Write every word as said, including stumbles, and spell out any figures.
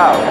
out.